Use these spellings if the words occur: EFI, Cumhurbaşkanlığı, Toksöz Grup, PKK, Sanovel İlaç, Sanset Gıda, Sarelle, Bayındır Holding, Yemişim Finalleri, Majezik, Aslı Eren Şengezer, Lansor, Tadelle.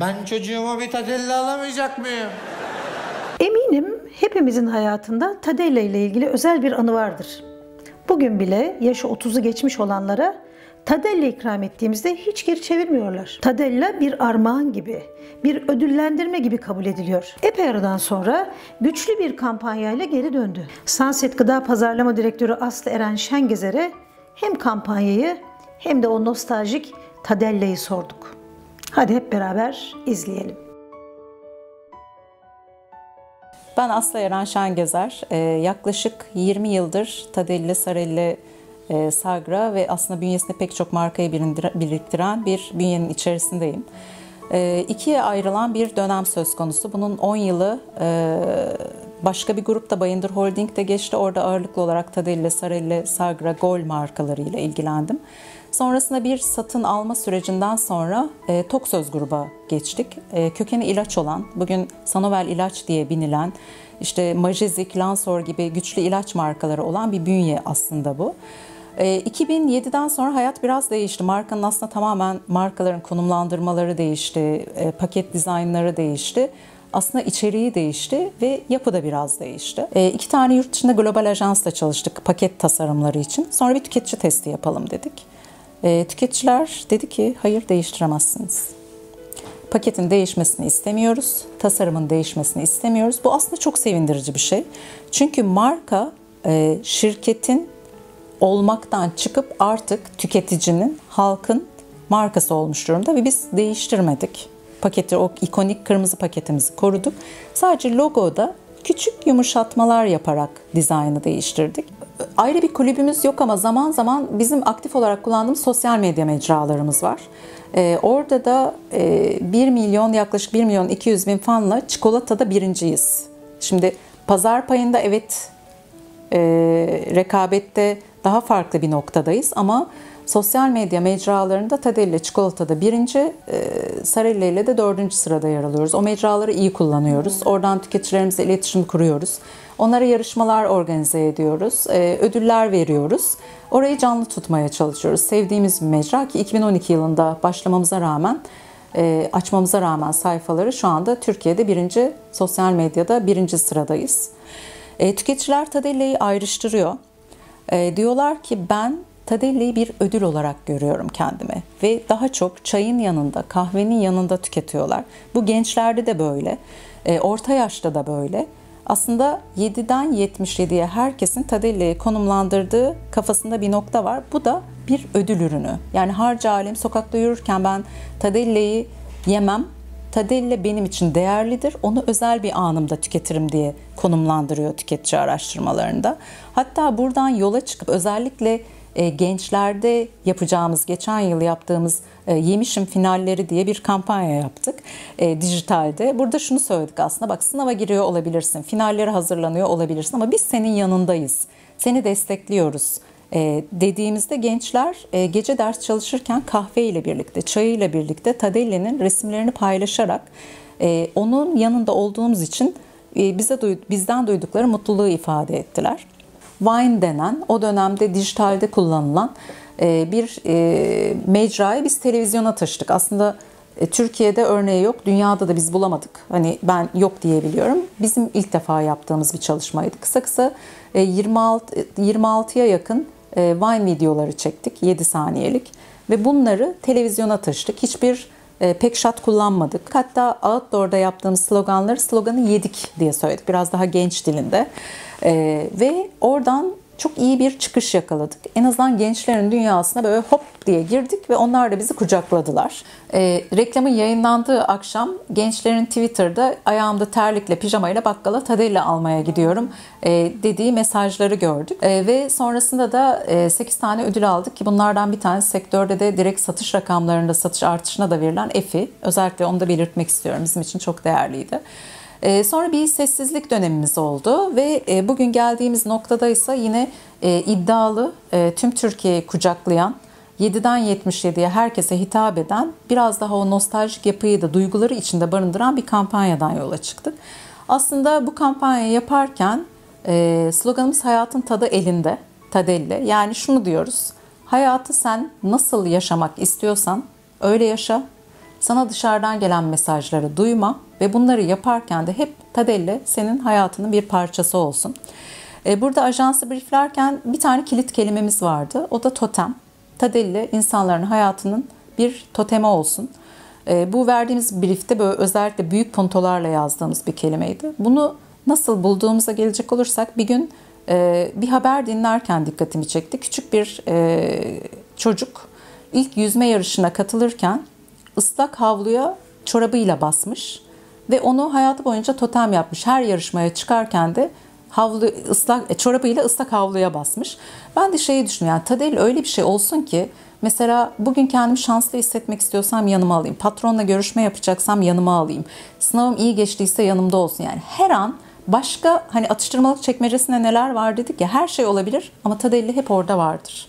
Ben çocuğuma bir Tadelle alamayacak mıyım? Eminim hepimizin hayatında Tadelle ile ilgili özel bir anı vardır. Bugün bile yaşı 30'u geçmiş olanlara Tadelle ikram ettiğimizde hiç geri çevirmiyorlar. Tadelle bir armağan gibi, bir ödüllendirme gibi kabul ediliyor. Epey aradan sonra güçlü bir kampanyayla geri döndü. Sanset Gıda Pazarlama Direktörü Aslı Eren Şengezer'e hem kampanyayı hem de o nostaljik Tadelle'yi sorduk. Hadi hep beraber izleyelim. Ben Aslı Eren Şengezer. Yaklaşık 20 yıldır Tadelle, Sarelle, Sagra ve aslında bünyesinde pek çok markayı biriktiren bir bünyenin içerisindeyim. İkiye ayrılan bir dönem söz konusu. Bunun 10 yılı başka bir grupta Bayındır Holding'de geçti. Orada ağırlıklı olarak Tadelle, Sarelle, Sagra, Gol markalarıyla ilgilendim. Sonrasında bir satın alma sürecinden sonra Toksöz Gruba geçtik. Kökeni ilaç olan, bugün Sanovel İlaç diye bilinen, işte Majezik, Lansor gibi güçlü ilaç markaları olan bir bünye aslında bu. 2007'den sonra hayat biraz değişti. Markanın aslında tamamen markaların konumlandırmaları değişti, paket dizaynları değişti. Aslında içeriği değişti ve yapı da biraz değişti. 2 tane yurt dışında global ajansla çalıştık paket tasarımları için. Sonra bir tüketici testi yapalım dedik. Tüketiciler dedi ki hayır, değiştiremezsiniz. Paketin değişmesini istemiyoruz, tasarımın değişmesini istemiyoruz. Bu aslında çok sevindirici bir şey. Çünkü marka şirketin olmaktan çıkıp artık tüketicinin, halkın markası olmuş durumda ve biz değiştirmedik. Paketi, o ikonik kırmızı paketimizi koruduk. Sadece logoda küçük yumuşatmalar yaparak dizaynı değiştirdik. Ayrı bir kulübümüz yok ama zaman zaman bizim aktif olarak kullandığımız sosyal medya mecralarımız var. Orada da 1 milyon 200 bin fanla çikolatada birinciyiz. Şimdi pazar payında evet rekabette daha farklı bir noktadayız ama sosyal medya mecralarında Tadelle çikolatada 1. Sarelle ile de 4. sırada yer alıyoruz. O mecraları iyi kullanıyoruz. Oradan tüketicilerimizle iletişim kuruyoruz. Onlara yarışmalar organize ediyoruz. Ödüller veriyoruz. Orayı canlı tutmaya çalışıyoruz. Sevdiğimiz bir mecra ki 2012 yılında başlamamıza rağmen, açmamıza rağmen sayfaları şu anda Türkiye'de 1. sosyal medyada 1. sıradayız. Tüketiciler Tadelle'yi ayrıştırıyor. Diyorlar ki ben Tadelle'yi bir ödül olarak görüyorum kendime ve daha çok çayın yanında, kahvenin yanında tüketiyorlar. Bu gençlerde de böyle, orta yaşta da böyle. Aslında 7'den 77'ye herkesin Tadelle'yi konumlandırdığı kafasında bir nokta var. Bu da bir ödül ürünü. Yani harca alem sokakta yürürken ben Tadelle'yi yemem, Tadelle benim için değerlidir, onu özel bir anımda tüketirim diye konumlandırıyor tüketici araştırmalarında. Hatta buradan yola çıkıp özellikle gençlerde yapacağımız, geçen yıl yaptığımız Yemişim Finalleri diye bir kampanya yaptık dijitalde. Burada şunu söyledik aslında, bak sınava giriyor olabilirsin, finallere hazırlanıyor olabilirsin ama biz senin yanındayız, seni destekliyoruz dediğimizde gençler gece ders çalışırken kahve ile birlikte, çayı ile birlikte Tadelle'nin resimlerini paylaşarak onun yanında olduğumuz için bizden duydukları mutluluğu ifade ettiler. Vine denen, o dönemde dijitalde kullanılan bir mecrayı biz televizyona taşıdık. Aslında Türkiye'de örneği yok, dünyada da biz bulamadık. Hani ben yok diyebiliyorum. Bizim ilk defa yaptığımız bir çalışmaydı. Kısa kısa 26'ya yakın Vine videoları çektik, 7 saniyelik. Ve bunları televizyona taşıdık. Hiçbir pek shot kullanmadık. Hatta outdoor'da yaptığımız sloganı yedik diye söyledik. Biraz daha genç dilinde. Ve oradan çok iyi bir çıkış yakaladık. En azından gençlerin dünyasına böyle hop diye girdik ve onlar da bizi kucakladılar. Reklamın yayınlandığı akşam gençlerin Twitter'da ayağımda terlikle, pijamayla bakkala Tadelle almaya gidiyorum dediği mesajları gördük. Ve sonrasında da 8 tane ödül aldık ki bunlardan bir tanesi sektörde de direkt satış rakamlarında satış artışına da verilen EFI. Özellikle onu da belirtmek istiyorum. Bizim için çok değerliydi. Sonra bir sessizlik dönemimiz oldu ve bugün geldiğimiz noktada ise yine iddialı, tüm Türkiye'yi kucaklayan, 7'den 77'ye herkese hitap eden, biraz daha o nostaljik yapıyı da duyguları içinde barındıran bir kampanyadan yola çıktık. Aslında bu kampanyayı yaparken sloganımız hayatın tadı elinde, Tadelle. Yani şunu diyoruz, hayatı sen nasıl yaşamak istiyorsan öyle yaşa. Sana dışarıdan gelen mesajları duyma ve bunları yaparken de hep Tadelle senin hayatının bir parçası olsun. Burada ajansı brieflerken bir tane kilit kelimemiz vardı. O da totem. Tadelle insanların hayatının bir totemi olsun. Bu verdiğimiz briefte böyle özellikle büyük puntolarla yazdığımız bir kelimeydi. Bunu nasıl bulduğumuza gelecek olursak bir gün bir haber dinlerken dikkatimi çekti. Küçük bir çocuk ilk yüzme yarışına katılırken ıslak havluya çorabıyla basmış ve onu hayatı boyunca totem yapmış. Her yarışmaya çıkarken de çorabıyla ıslak havluya basmış. Ben de şeyi düşünüyorum. Yani Tadelle öyle bir şey olsun ki mesela bugün kendimi şanslı hissetmek istiyorsam yanıma alayım. Patronla görüşme yapacaksam yanıma alayım. Sınavım iyi geçtiyse yanımda olsun. Yani her an başka hani atıştırmalık çekmecesinde neler var dedik ya her şey olabilir ama Tadelle hep orada vardır.